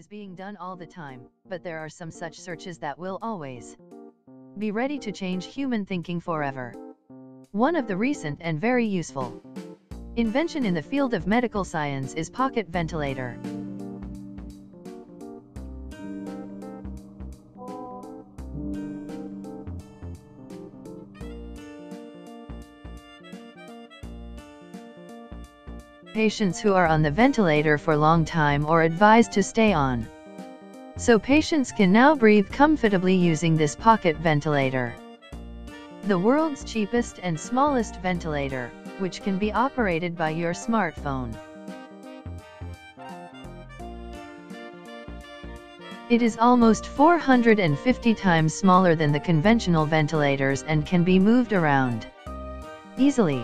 is being done all the time, but there are some such searches that will always be ready to change human thinking forever. One of the recent and very useful invention in the field of medical science is pocket ventilator. Patients who are on the ventilator for a long time are advised to stay on, so patients can now breathe comfortably using this pocket ventilator. The world's cheapest and smallest ventilator, which can be operated by your smartphone. It is almost 450 times smaller than the conventional ventilators and can be moved around easily.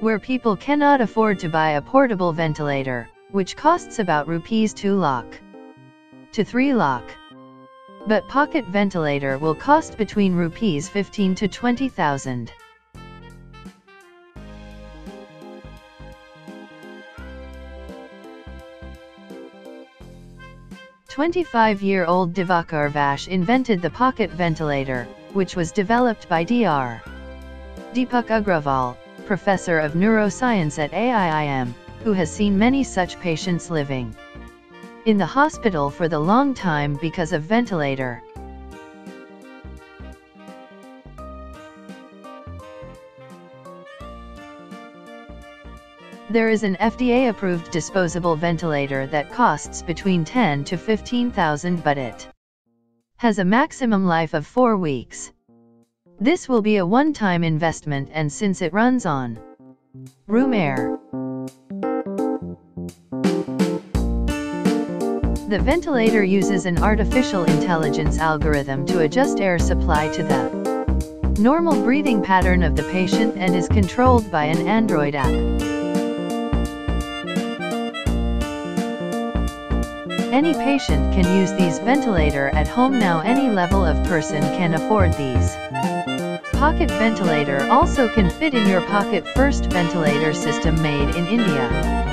Where people cannot afford to buy a portable ventilator, which costs about rupees 2 lakh to 3 lakh. But pocket ventilator will cost between rupees 15 to 20,000. "25-year-old Diwakar Vaish invented the pocket ventilator, which was developed by Dr. Deepak Agrawal, professor of neuroscience at AIIMS, who has seen many such patients living in the hospital for the long time because of ventilator. There is an FDA-approved disposable ventilator that costs between 10 to 15,000, but it has a maximum life of 4 weeks. This will be a one-time investment, and since it runs on room air, the ventilator uses an artificial intelligence algorithm to adjust air supply to the normal breathing pattern of the patient and is controlled by an Android app. Any patient can use these ventilator at home now. Any level of person can afford these. Pocket ventilator also can fit in your pocket. First ventilator system made in India.